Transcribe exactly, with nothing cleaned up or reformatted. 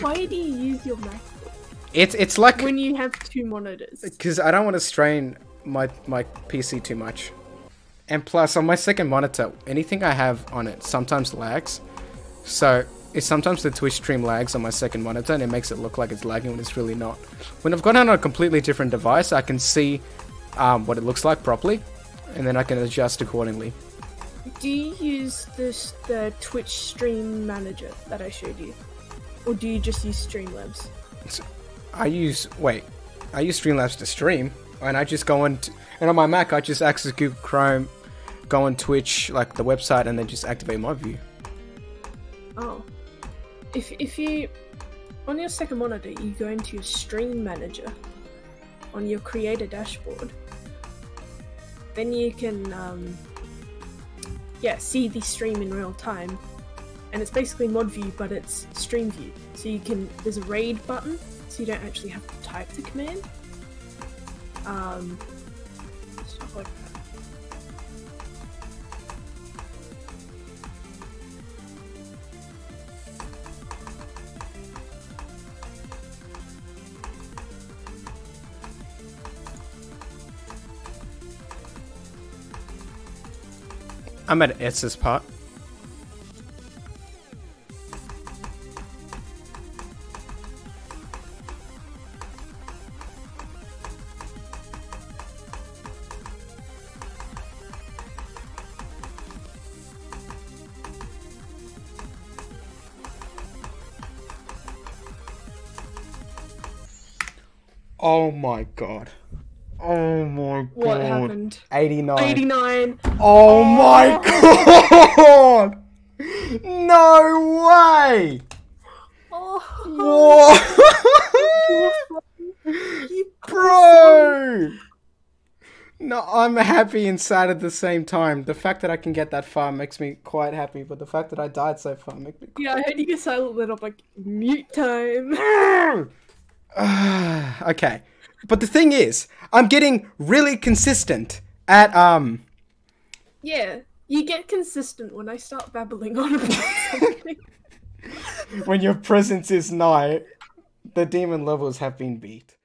Why do you use your Mac? It's it's like when you have two monitors. Because I don't want to strain my my P C too much, and plus on my second monitor, anything I have on it sometimes lags. So it's sometimes the Twitch stream lags on my second monitor, and it makes it look like it's lagging when it's really not. When I've got it on a completely different device, I can see um, what it looks like properly, and then I can adjust accordingly. Do you use this, the Twitch stream manager that I showed you, or do you just use Streamlabs? It's, I use wait, I use Streamlabs to stream, and I just go on t and on my Mac I just access Google Chrome, go on Twitch like the website, and then just activate ModView. Oh, if if you on your second monitor you go into your stream manager, on your Creator Dashboard, then you can um, yeah see the stream in real time, and it's basically ModView but it's Stream View. So you can there's a raid button. So you don't actually have to type the command. Um, stuff like that. I'm at S's part. Oh my god. Oh my god. What happened? eighty-nine. eighty-nine. Oh, oh my god. No way. Oh. Bro. No, I'm happy and sad at the same time. The fact that I can get that far makes me quite happy, but the fact that I died so far makes me quite Yeah, I heard you get silent lit up like mute time. Uh, okay, but the thing is, I'm getting really consistent at um. Yeah, you get consistent when I start babbling on about something. When your presence is nigh, the demon levels have been beat.